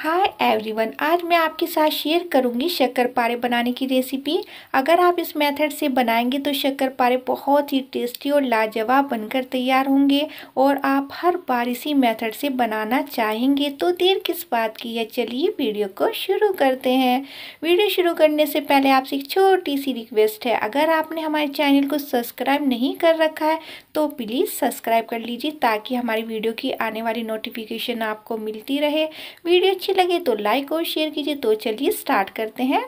Hi everyone, आज मैं आपके साथ शेयर करूंगी शक्कर पारे बनाने की रेसिपी। अगर आप इस मेथड से बनाएंगे तो शक्कर पारे बहुत ही टेस्टी और लाजवाब बनकर तैयार होंगे और आप हर बार इसी मेथड से बनाना चाहेंगे। तो देर किस बात की है, चलिए वीडियो को शुरू करते हैं। वीडियो शुरू करने से पहले आपसे एक छोटी सी रिक्वेस्ट है, अगर आपने हमारे चैनल को सब्सक्राइब नहीं कर रखा है तो प्लीज़ सब्सक्राइब कर लीजिए ताकि हमारी वीडियो की आने वाली नोटिफिकेशन आपको मिलती रहे। वीडियो अच्छी लगे तो लाइक और शेयर कीजिए। तो चलिए स्टार्ट करते हैं।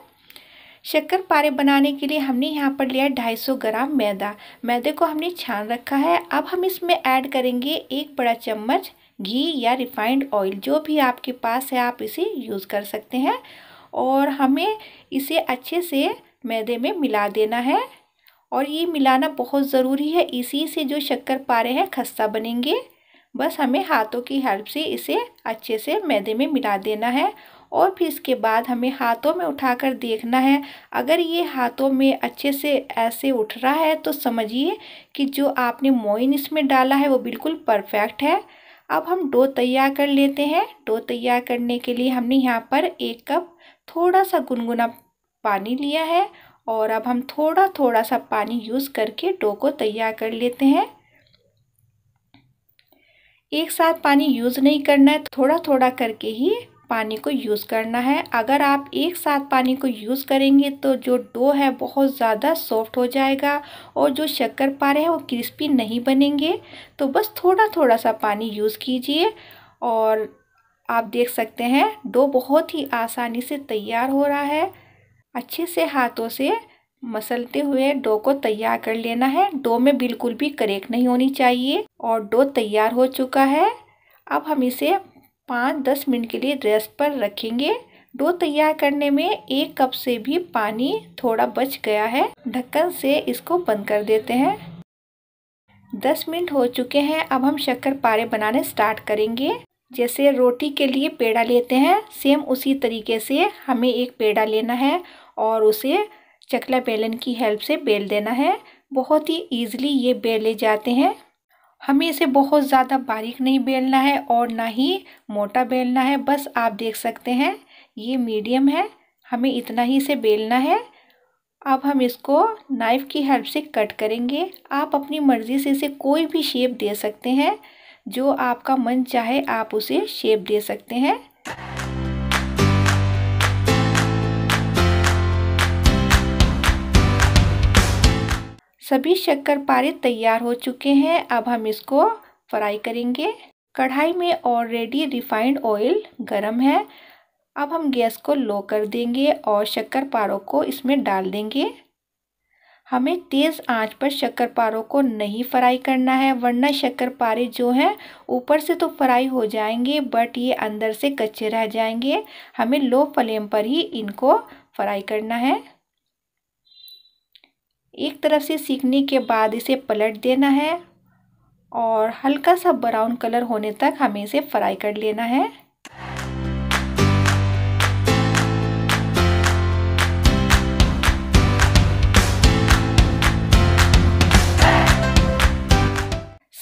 शक्कर पारे बनाने के लिए हमने यहाँ पर लिया 250 ग्राम मैदा। मैदे को हमने छान रखा है। अब हम इसमें ऐड करेंगे 1 बड़ा चम्मच घी या रिफाइंड ऑयल, जो भी आपके पास है आप इसे यूज़ कर सकते हैं। और हमें इसे अच्छे से मैदे में मिला देना है और ये मिलाना बहुत ज़रूरी है, इसी से जो शक्कर पारे हैं खस्ता बनेंगे। बस हमें हाथों की हेल्प से इसे अच्छे से मैदे में मिला देना है और फिर इसके बाद हमें हाथों में उठाकर देखना है। अगर ये हाथों में अच्छे से ऐसे उठ रहा है तो समझिए कि जो आपने मोइन इसमें डाला है वो बिल्कुल परफेक्ट है। अब हम डो तैयार कर लेते हैं। डो तैयार करने के लिए हमने यहाँ पर 1 कप थोड़ा सा गुनगुना पानी लिया है और अब हम थोड़ा थोड़ा सा पानी यूज़ करके डो को तैयार कर लेते हैं। एक साथ पानी यूज़ नहीं करना है, थोड़ा थोड़ा करके ही पानी को यूज़ करना है। अगर आप एक साथ पानी को यूज़ करेंगे तो जो डो है बहुत ज़्यादा सॉफ्ट हो जाएगा और जो शक्कर पारे हैं वो क्रिस्पी नहीं बनेंगे। तो बस थोड़ा थोड़ा सा पानी यूज़ कीजिए और आप देख सकते हैं डो बहुत ही आसानी से तैयार हो रहा है। अच्छे से हाथों से मसलते हुए डो को तैयार कर लेना है। डो में बिल्कुल भी करेक नहीं होनी चाहिए। और डो तैयार हो चुका है। अब हम इसे 5-10 मिनट के लिए रेस्ट पर रखेंगे। डो तैयार करने में 1 कप से भी पानी थोड़ा बच गया है। ढक्कन से इसको बंद कर देते हैं। 10 मिनट हो चुके हैं। अब हम शक्कर पारे बनाने स्टार्ट करेंगे। जैसे रोटी के लिए पेड़ा लेते हैं, सेम उसी तरीके से हमें एक पेड़ा लेना है और उसे चकला बेलन की हेल्प से बेल देना है। बहुत ही ईज़िली ये बेले जाते हैं। हमें इसे बहुत ज़्यादा बारीक नहीं बेलना है और ना ही मोटा बेलना है। बस आप देख सकते हैं ये मीडियम है, हमें इतना ही इसे बेलना है। अब हम इसको नाइफ़ की हेल्प से कट करेंगे। आप अपनी मर्ज़ी से इसे कोई भी शेप दे सकते हैं, जो आपका मन चाहे आप उसे शेप दे सकते हैं। सभी शक्कर पारे तैयार हो चुके हैं। अब हम इसको फ्राई करेंगे। कढ़ाई में ऑलरेडी रिफाइंड ऑयल गरम है। अब हम गैस को लो कर देंगे और शक्कर पारों को इसमें डाल देंगे। हमें तेज़ आंच पर शक्कर पारों को नहीं फ्राई करना है, वरना शक्कर पारे जो हैं ऊपर से तो फ्राई हो जाएंगे बट ये अंदर से कच्चे रह जाएंगे। हमें लो फ्लेम पर ही इनको फ्राई करना है। एक तरफ से सीकने के बाद इसे पलट देना है और हल्का सा ब्राउन कलर होने तक हमें इसे फ्राई कर लेना है।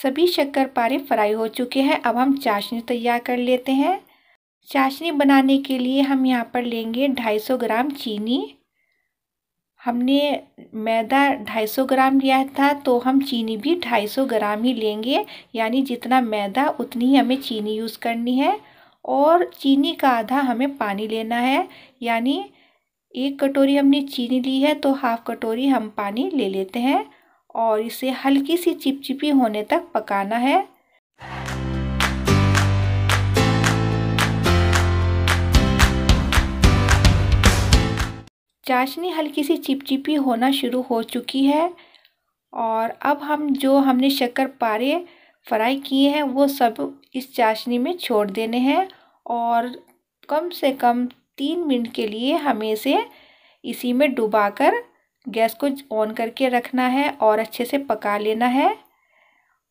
सभी शक्कर पारे फ्राई हो चुके हैं। अब हम चाशनी तैयार कर लेते हैं। चाशनी बनाने के लिए हम यहाँ पर लेंगे 250 ग्राम चीनी। हमने मैदा 250 ग्राम लिया था तो हम चीनी भी 250 ग्राम ही लेंगे, यानी जितना मैदा उतनी ही हमें चीनी यूज़ करनी है। और चीनी का आधा हमें पानी लेना है, यानी 1 कटोरी हमने चीनी ली है तो हाफ़ कटोरी हम पानी ले लेते हैं और इसे हल्की सी चिपचिपी होने तक पकाना है। चाशनी हल्की सी चिपचिपी होना शुरू हो चुकी है और अब हम जो हमने शक्कर पारे फ्राई किए हैं वो सब इस चाशनी में छोड़ देने हैं और कम से कम 3 मिनट के लिए हमें इसे इसी में डुबाकर गैस को ऑन करके रखना है और अच्छे से पका लेना है।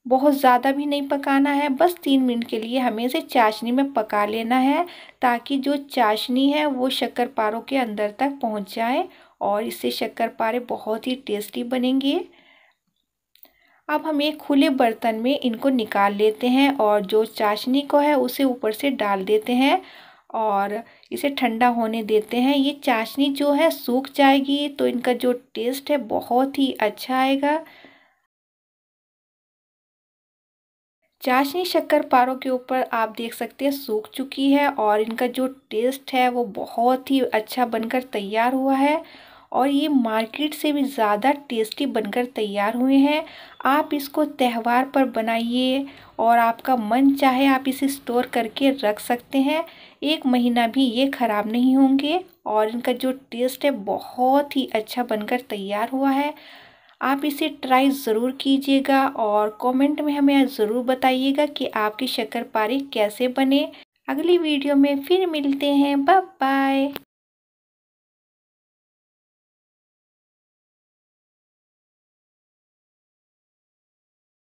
बहुत ज़्यादा भी नहीं पकाना है, बस 3 मिनट के लिए हमें इसे चाशनी में पका लेना है ताकि जो चाशनी है वो शक्कर पारों के अंदर तक पहुंच जाए और इससे शक्कर पारे बहुत ही टेस्टी बनेंगे। अब हम एक खुले बर्तन में इनको निकाल लेते हैं और जो चाशनी को है उसे ऊपर से डाल देते हैं और इसे ठंडा होने देते हैं। ये चाशनी जो है सूख जाएगी तो इनका जो टेस्ट है बहुत ही अच्छा आएगा। चाशनी शक्कर पारों के ऊपर आप देख सकते हैं सूख चुकी है और इनका जो टेस्ट है वो बहुत ही अच्छा बनकर तैयार हुआ है और ये मार्केट से भी ज़्यादा टेस्टी बनकर तैयार हुए हैं। आप इसको त्यौहार पर बनाइए और आपका मन चाहे आप इसे स्टोर करके रख सकते हैं, एक महीना भी ये ख़राब नहीं होंगे और इनका जो टेस्ट है बहुत ही अच्छा बनकर तैयार हुआ है। आप इसे ट्राई ज़रूर कीजिएगा और कमेंट में हमें ज़रूर बताइएगा कि आपकी शक्कर पारे कैसे बने। अगली वीडियो में फिर मिलते हैं। Bye bye.